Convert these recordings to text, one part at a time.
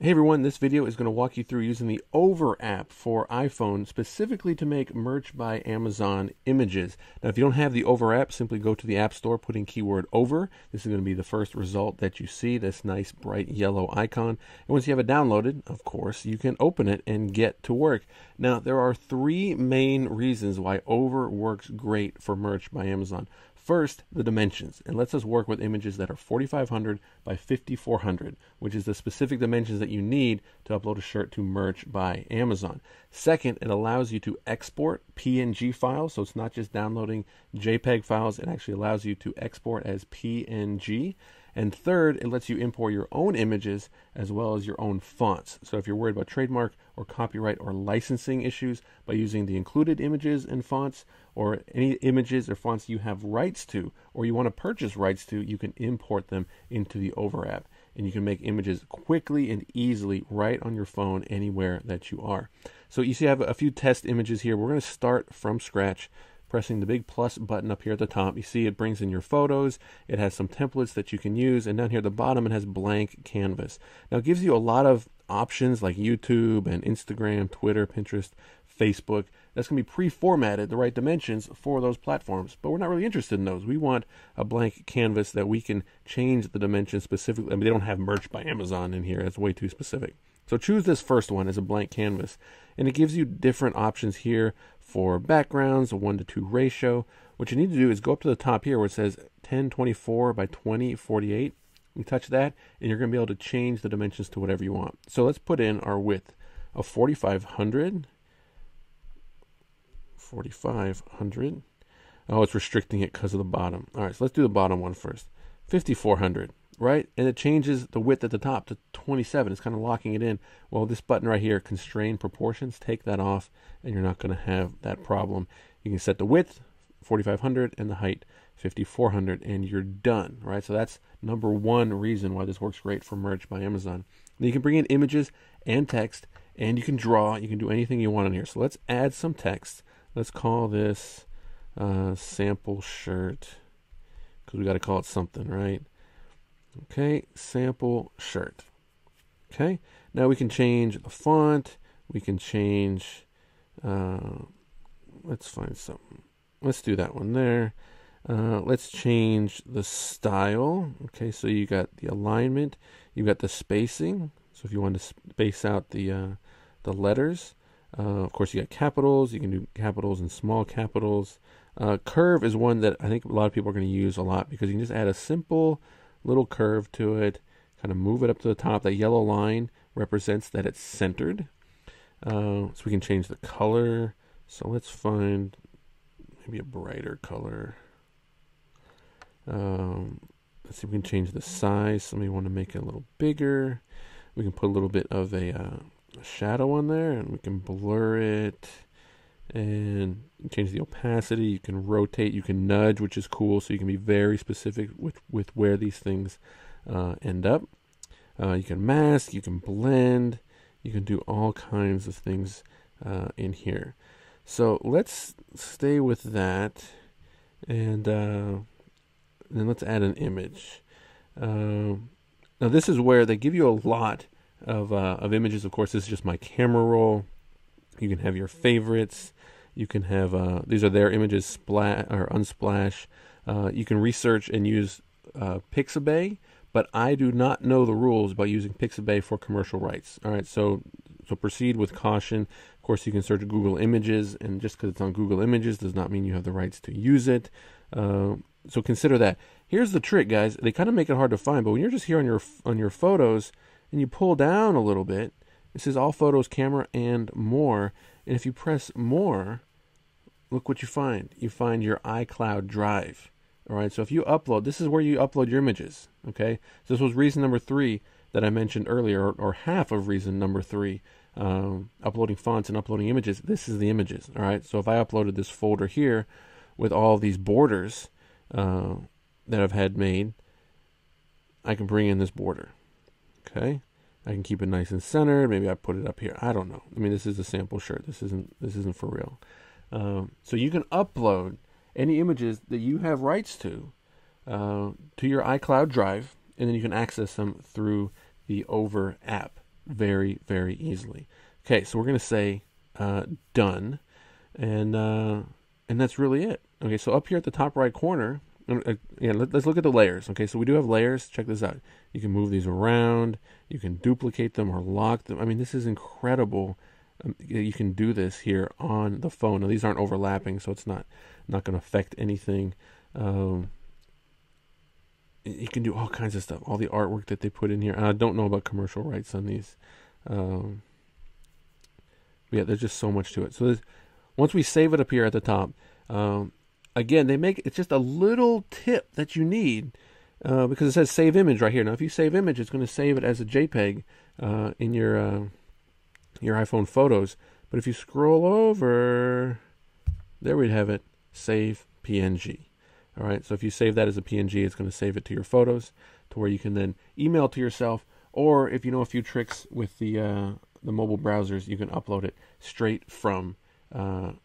Hey everyone, this video is going to walk you through using the Over app for iPhone specifically to make Merch by Amazon images. Now if you don't have the Over app, simply go to the App Store, put in keyword Over. This is going to be the first result that you see, this nice bright yellow icon. And once you have it downloaded, of course, you can open it and get to work. Now there are three main reasons why Over works great for Merch by Amazon. First, the dimensions. It lets us work with images that are 4,500 by 5,400, which is the specific dimensions that you need to upload a shirt to Merch by Amazon. Second, it allows you to export PNG files, so it's not just downloading JPEG files, it actually allows you to export as PNG. And third, it lets you import your own images as well as your own fonts. So if you're worried about trademark or copyright or licensing issues, by using the included images and fonts, or any images or fonts you have rights to or you want to purchase rights to, you can import them into the Over app. And you can make images quickly and easily right on your phone anywhere that you are. So you see I have a few test images here. We're going to start from scratch, pressing the big plus button up here at the top. You see it brings in your photos, it has some templates that you can use, and down here at the bottom it has blank canvas. Now it gives you a lot of options like YouTube and Instagram, Twitter, Pinterest, Facebook. That's going to be pre-formatted, the right dimensions for those platforms, but we're not really interested in those. We want a blank canvas that we can change the dimensions specifically. I mean, they don't have Merch by Amazon in here, that's way too specific. So choose this first one as a blank canvas, and it gives you different options here for backgrounds, a 1:2 ratio. What you need to do is go up to the top here where it says 1024 by 2048. You touch that, and you're going to be able to change the dimensions to whatever you want. So let's put in our width of 4,500. Oh, it's restricting it because of the bottom. All right, so let's do the bottom one first. 5,400. Right, and it changes the width at the top to 27. It's kind of locking it in. Well, this button right here, constrain proportions, take that off, and you're not going to have that problem. You can set the width 4,500 and the height 5,400, and you're done. Right, so that's number one reason why this works great for Merch by Amazon. Now you can bring in images and text, and you can draw. You can do anything you want in here. So let's add some text. Let's call this sample shirt, because we got to call it something, right? Okay, sample shirt. Okay, now we can change the font. We can change, let's find something. Let's do that one there. Let's change the style. Okay, so you got the alignment. You got the spacing. So if you want to space out the letters. Of course, you got capitals. You can do capitals and small capitals. Curve is one that I think a lot of people are going to use a lot, because you can just add a simple little curve to it, kind of move it up to the top. That yellow line represents that it's centered. So we can change the color. So let's find maybe a brighter color. Let's see if we can change the size. Some of you want to make it a little bigger. We can put a little bit of a shadow on there, and we can blur it and change the opacity. You can rotate, you can nudge, which is cool, so you can be very specific with where these things end up. You can mask, you can blend, you can do all kinds of things in here. So let's stay with that, and then let's add an image. Now this is where they give you a lot of images. Of course, this is just my camera roll. You can have your favorites. You can have, these are their images, Splash or Unsplash. You can research and use Pixabay, but I do not know the rules about using Pixabay for commercial rights. All right, so proceed with caution. Of course, you can search Google Images, and just because it's on Google Images does not mean you have the rights to use it. So consider that. Here's the trick, guys. They kind of make it hard to find, but when you're just here on your photos and you pull down a little bit, this is all photos, camera, and more. And if you press more, look what you find. You find your iCloud drive. All right, so if you upload, this is where you upload your images, okay? So this was reason number three that I mentioned earlier, or half of reason number three, uploading fonts and uploading images. This is the images, all right? So if I uploaded this folder here with all these borders that I've had made, I can bring in this border, okay? I can keep it nice and centered. Maybe I put it up here. I don't know. I mean, this is a sample shirt. This isn't for real. So you can upload any images that you have rights to your iCloud drive, and then you can access them through the Over app. very, very easily. Okay, so we're going to say done, and that's really it. Okay, so up here at the top right corner, yeah, let's look at the layers. Okay, so we do have layers. Check this out. You can move these around. You can duplicate them or lock them. I mean, this is incredible. You can do this here on the phone. Now, these aren't overlapping, so it's not going to affect anything. You can do all kinds of stuff, all the artwork that they put in here. And I don't know about commercial rights on these. Yeah, there's just so much to it. So once we save it up here at the top, again, they make it's just a little tip that you need because it says save image right here. Now, if you save image, it's going to save it as a JPEG in your iPhone photos. But if you scroll over, there we have it, save PNG. All right, so if you save that as a PNG, it's going to save it to your photos, to where you can then email to yourself, or if you know a few tricks with the mobile browsers, you can upload it straight from your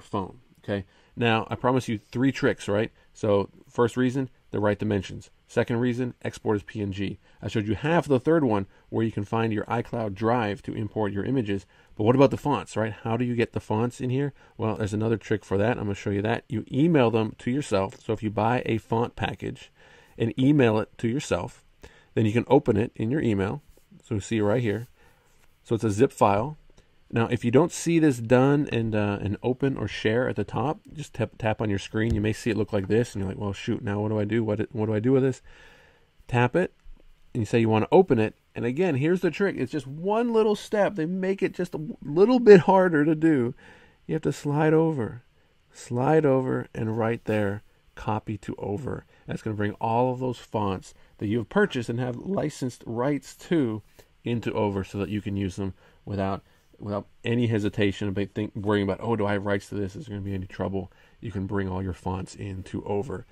phone. Okay. Now I promise you 3 tricks, right? So first reason, the right dimensions. Second reason, export as PNG. I showed you half of the third one, where you can find your iCloud drive to import your images. But what about the fonts, right? How do you get the fonts in here? Well, there's another trick for that. I'm going to show you that. You email them to yourself. So if you buy a font package and email it to yourself, then you can open it in your email. So see right here. So it's a zip file. Now, if you don't see this done and open or share at the top, just tap on your screen. You may see it look like this, and you're like, well, shoot, now what do I do? What do I do with this? Tap it, and you say you want to open it. And again, here's the trick. It's just one little step. They make it just a little bit harder to do. You have to slide over, and right there, copy to over. That's going to bring all of those fonts that you have purchased and have licensed rights to into Over, so that you can use them without any hesitation about worrying about, oh, do I have rights to this? Is there going to be any trouble? You can bring all your fonts into Over.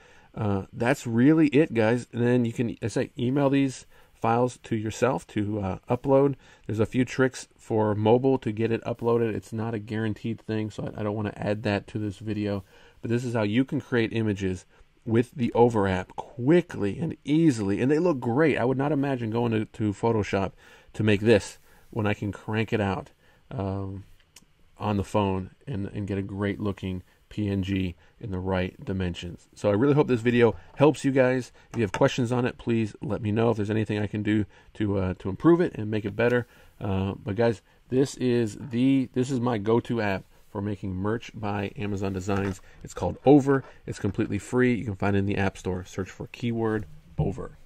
That's really it, guys. And then you can, as I say, email these files to yourself to upload. There's a few tricks for mobile to get it uploaded. It's not a guaranteed thing, so I don't want to add that to this video. But this is how you can create images with the Over app quickly and easily. And they look great. I would not imagine going to Photoshop to make this when I can crank it out on the phone and get a great looking PNG in the right dimensions. So I really hope this video helps you guys. If you have questions on it, please let me know if there's anything I can do to improve it and make it better. But guys, this is my go-to app for making merch by Amazon designs. It's called Over. It's completely free. You can find it in the App Store. Search for keyword Over.